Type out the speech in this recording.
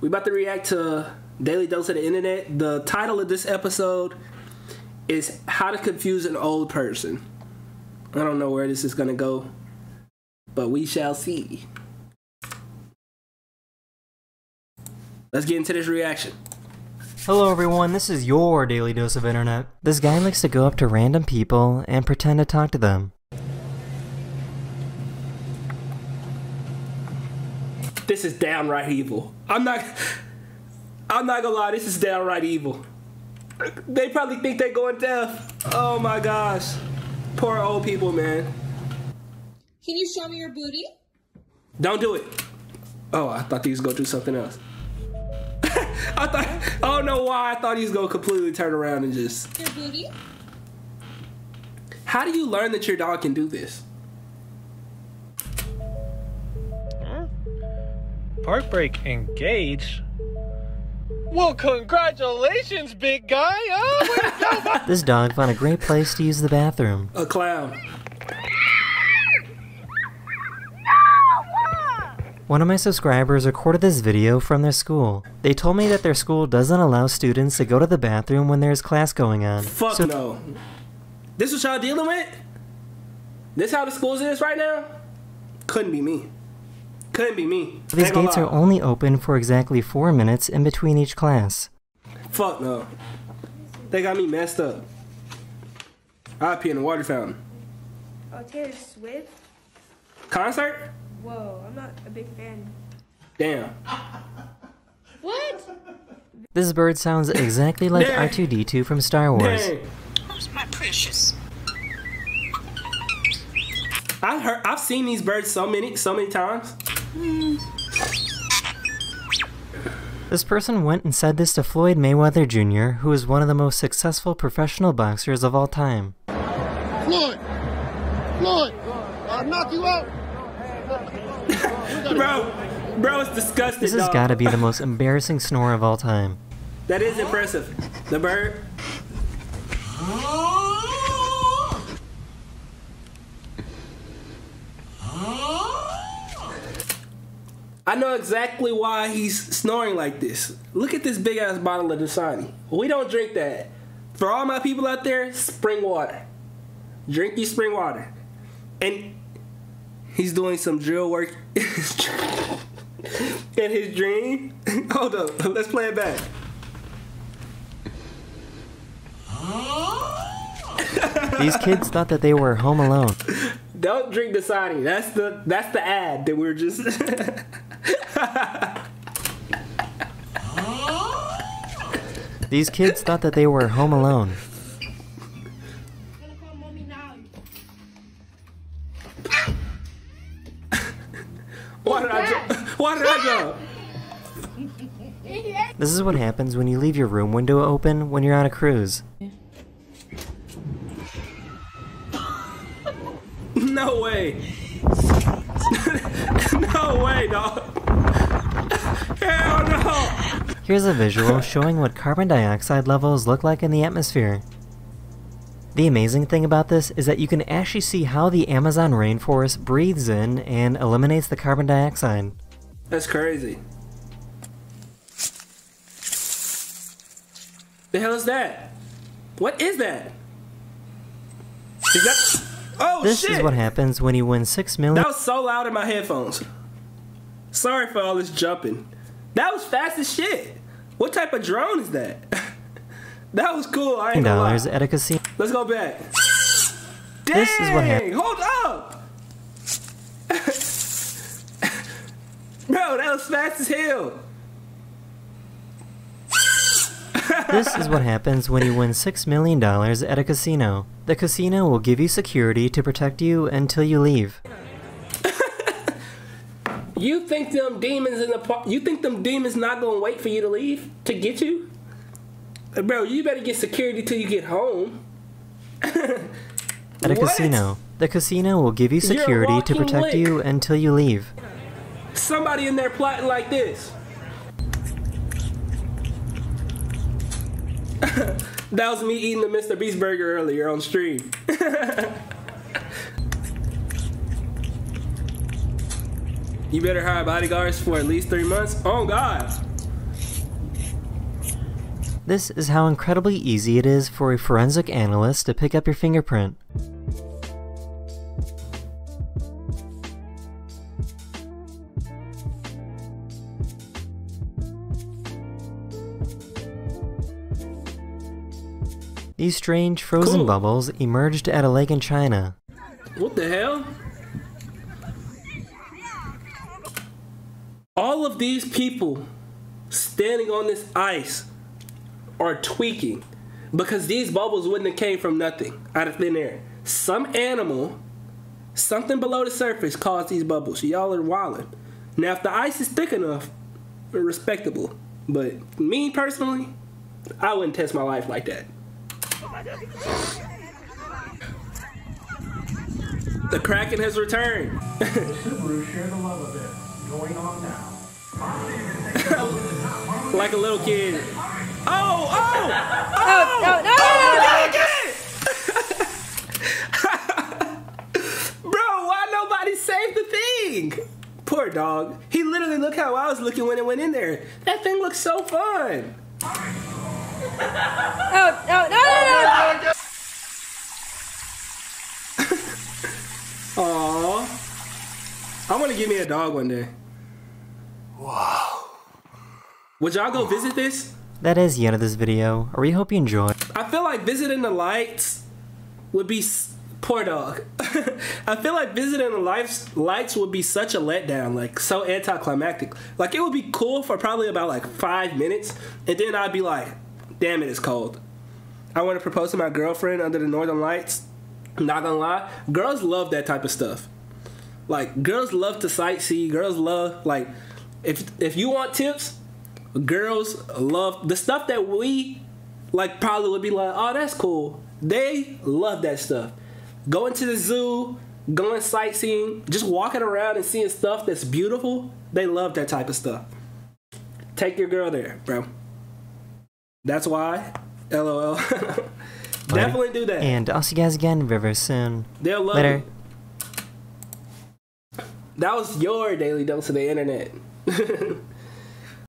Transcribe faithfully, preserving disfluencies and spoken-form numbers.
We about to react to Daily Dose of the Internet. The title of this episode is How to Confuse an Old Person. I don't know where this is going to go, but we shall see. Let's get into this reaction. Hello everyone, this is your Daily Dose of Internet. This guy likes to go up to random people and pretend to talk to them. This is downright evil. I'm not I'm not gonna lie, this is downright evil. They probably think they're going deaf. Oh my gosh. Poor old people, man. Can you show me your booty? Don't do it. Oh, I thought he was gonna do something else. I thought, I don't know why I thought he was gonna completely turn around and just. Your booty? How do you learn that your dog can do this? Huh? Park brake engaged. Well, congratulations, big guy. Oh, my God. This dog found a great place to use the bathroom. A clown. One of my subscribers recorded this video from their school. They told me that their school doesn't allow students to go to the bathroom when there's class going on. Fuck so no. This what y'all dealing with? This how the schools is right now? Couldn't be me. Couldn't be me. These gates are only open for exactly four minutes in between each class. Fuck no. They got me messed up. I pee in the water fountain. Oh, Taylor Swift? Concert? Whoa, I'm not a big fan. Damn. What? This bird sounds exactly like R two D two from Star Wars. Dang. Who's my precious? I've heard, I've seen these birds so many, so many times. Mm. This person went and said this to Floyd Mayweather Junior, who is one of the most successful professional boxers of all time. Floyd, Floyd, I'll knock you out. bro, bro, it's disgusting. This has got to be the most embarrassing snore of all time. That is impressive. The bird. I know exactly why he's snoring like this. Look at this big ass bottle of Dasani. We don't drink that. For all my people out there, spring water. Drink your spring water. And he's doing some drill work in his dream. Hold up, let's play it back. These kids thought that they were Home Alone. Don't drink Dasani. That's the that's the ad that we were just. These kids thought that they were Home Alone. Why did I jump? Why did I jump? This is what happens when you leave your room window open when you're on a cruise. No way. No way, dog. Hell no. Here's a visual showing what carbon dioxide levels look like in the atmosphere. The amazing thing about this is that you can actually see how the Amazon rainforest breathes in and eliminates the carbon dioxide. That's crazy. The hell is that? What is that? Is that... Oh, this shit. Is what happens when you win six million. That was so loud in my headphones. Sorry for all this jumping. That was fast as shit. What type of drone is that? That was cool. I ain't gonna lie. At a casino. Let's go back. Dang, this is what happened. Hold up. Bro, that was fast as hell. This is what happens when you win six million dollars at a casino. The casino will give you security to protect you until you leave. You think them demons in the park, you think them demons not gonna wait for you to leave to get you? Bro, you better get security till you get home. At a casino, the casino will give you security to protect you until you leave. Somebody in there plotting like this. That was me eating the Mister Beast Burger earlier on stream. You better hire bodyguards for at least three months. Oh God. This is how incredibly easy it is for a forensic analyst to pick up your fingerprint. These strange frozen cool. bubbles emerged at a lake in China. What the hell? All of these people standing on this ice are tweaking because these bubbles wouldn't have came from nothing out of thin air. Some animal, something below the surface caused these bubbles. Y'all are wildin'. Now, if the ice is thick enough, respectable. But me personally, I wouldn't test my life like that. The Kraken has returned. Like a little kid. Oh, oh, oh, oh, no, no, oh, no, no, no. Bro, why nobody saved the thing? Poor dog. He literally looked how I was looking when it went in there. That thing looks so fun. Oh, no, no, no, no. Aww. I want to give me a dog one day. Wow. Would y'all go visit this? That is the end of this video. We hope you enjoyed. I feel like visiting the lights would be... Poor dog. I feel like visiting the lights, lights would be such a letdown. Like, so anticlimactic. Like, it would be cool for probably about, like, five minutes. And then I'd be like, damn it, it's cold. I want to propose to my girlfriend under the Northern Lights. Not gonna lie. Girls love that type of stuff. Like, girls love to sightsee. Girls love, like... If if you want tips, girls love the stuff that we like probably would be like, oh, that's cool. They love that stuff. Going to the zoo, going sightseeing, just walking around and seeing stuff that's beautiful. They love that type of stuff. Take your girl there, bro. That's why. L O L. Definitely do that. And I'll see you guys again very soon. They'll love Later. It. That was your Daily Dose of the Internet.